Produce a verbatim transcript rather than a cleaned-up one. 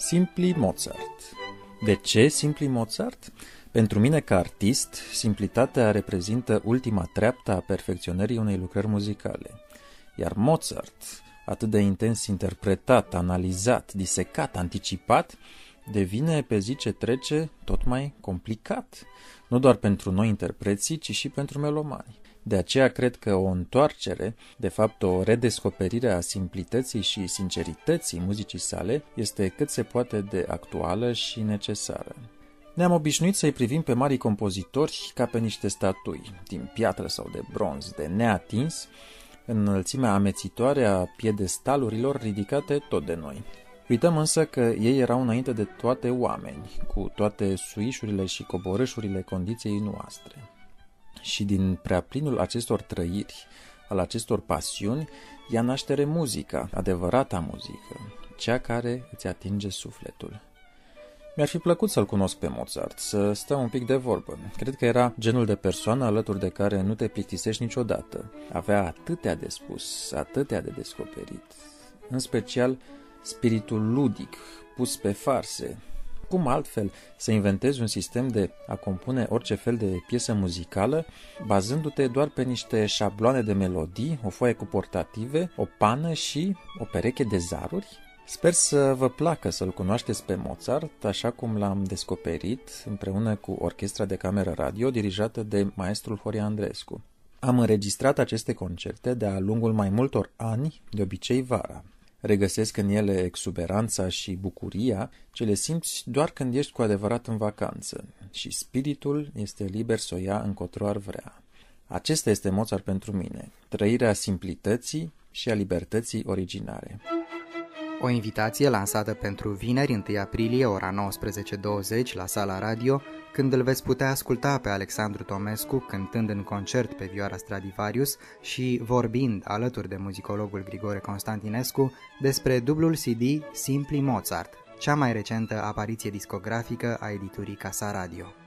Simply Mozart. De ce Simply Mozart? Pentru mine, ca artist, simplitatea reprezintă ultima treaptă a perfecționării unei lucrări muzicale. Iar Mozart, atât de intens interpretat, analizat, disecat, anticipat, devine pe zi ce trece tot mai complicat, nu doar pentru noi interpreții, ci și pentru melomani. De aceea cred că o întoarcere, de fapt o redescoperire a simplității și sincerității muzicii sale, este cât se poate de actuală și necesară. Ne-am obișnuit să-i privim pe marii compozitori ca pe niște statui, din piatră sau de bronz, de neatins, în înălțimea amețitoare a piedestalurilor ridicate tot de noi. Uităm însă că ei erau înainte de toate oameni, cu toate suișurile și coborâșurile condiției noastre. Și din preaplinul acestor trăiri, al acestor pasiuni, ia naștere muzica, adevărata muzică, cea care îți atinge sufletul. Mi-ar fi plăcut să-l cunosc pe Mozart, să stăm un pic de vorbă. Cred că era genul de persoană alături de care nu te plictisești niciodată. Avea atâtea de spus, atâtea de descoperit. În special, spiritul ludic, pus pe farse. Cum altfel să inventezi un sistem de a compune orice fel de piesă muzicală, bazându-te doar pe niște șabloane de melodii, o foaie cu portative, o pană și o pereche de zaruri? Sper să vă placă să-l cunoașteți pe Mozart, așa cum l-am descoperit împreună cu Orchestra de Cameră Radio, dirijată de maestrul Horia Andrescu. Am înregistrat aceste concerte de-a lungul mai multor ani, de obicei vara. Regăsesc în ele exuberanța și bucuria, ce le simți doar când ești cu adevărat în vacanță și spiritul este liber să o ia încotro ar vrea. Acesta este Mozart pentru mine, trăirea simplității și a libertății originare. O invitație lansată pentru vineri, întâi aprilie, ora nouăsprezece douăzeci, la Sala Radio, când îl veți putea asculta pe Alexandru Tomescu cântând în concert pe vioara Stradivarius și vorbind alături de muzicologul Grigore Constantinescu despre dublul C D Simply Mozart, cea mai recentă apariție discografică a editurii Casa Radio.